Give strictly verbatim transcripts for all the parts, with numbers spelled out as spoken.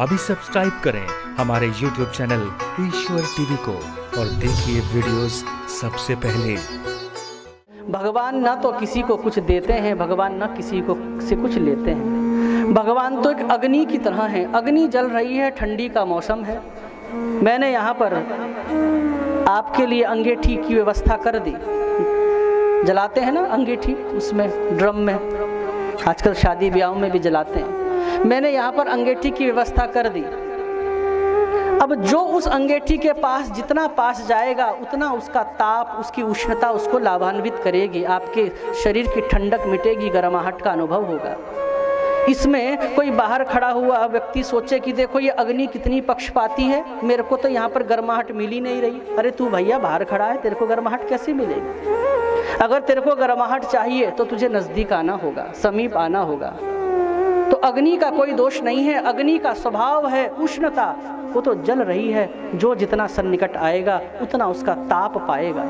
अभी सब्सक्राइब करें हमारे यूट्यूब चैनल ईश्वर टीवी को और देखिए वीडियोस सबसे पहले। भगवान ना तो किसी को कुछ देते हैं, भगवान ना किसी को से कुछ लेते हैं। भगवान तो एक अग्नि की तरह है। अग्नि जल रही है, ठंडी का मौसम है। मैंने यहाँ पर आपके लिए अंगीठी की व्यवस्था कर दी। जलाते हैं ना अंगीठी, उसमें ड्रम में, आजकल शादी ब्याहों में भी जलाते हैं। मैंने यहाँ पर अंगीठी की व्यवस्था कर दी। अब जो उस अंगीठी के पास जितना पास जाएगा उतना उसका ताप, उसकी उष्णता उसको लाभान्वित करेगी। आपके शरीर की ठंडक मिटेगी, गर्माहट का अनुभव होगा। इसमें कोई बाहर खड़ा हुआ व्यक्ति सोचे कि देखो ये अग्नि कितनी पक्षपाती है, मेरे को तो यहाँ पर गर्माहट मिल ही नहीं रही। अरे तू भैया बाहर खड़ा है, तेरे को गर्माहट कैसे मिलेगी? अगर तेरे को गर्माहट चाहिए तो तुझे नज़दीक आना होगा, समीप आना होगा। तो अग्नि का कोई दोष नहीं है, अग्नि का स्वभाव है उष्णता। वो तो जल रही है, जो जितना सन्निकट आएगा उतना उसका ताप पाएगा।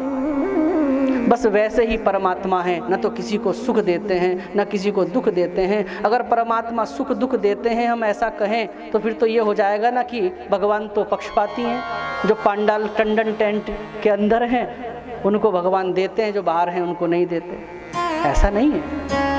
बस वैसे ही परमात्मा है, न तो किसी को सुख देते हैं न किसी को दुख देते हैं। अगर परमात्मा सुख दुख देते हैं हम ऐसा कहें तो फिर तो ये हो जाएगा ना कि भगवान तो पक्षपाती हैं। जो पांडाल टंडन टेंट के अंदर हैं उनको भगवान देते हैं, जो बाहर हैं उनको नहीं देते। ऐसा नहीं है,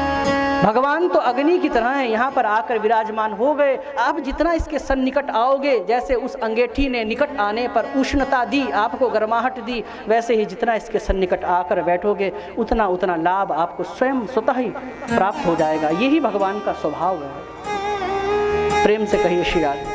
भगवान तो अग्नि की तरह है। यहाँ पर आकर विराजमान हो गए आप, जितना इसके सन्निकट आओगे, जैसे उस अंगीठी ने निकट आने पर उष्णता दी, आपको गर्माहट दी, वैसे ही जितना इसके सन्निकट आकर बैठोगे उतना उतना लाभ आपको स्वयं स्वतः ही प्राप्त हो जाएगा। यही भगवान का स्वभाव है। प्रेम से कहिए श्री राधे।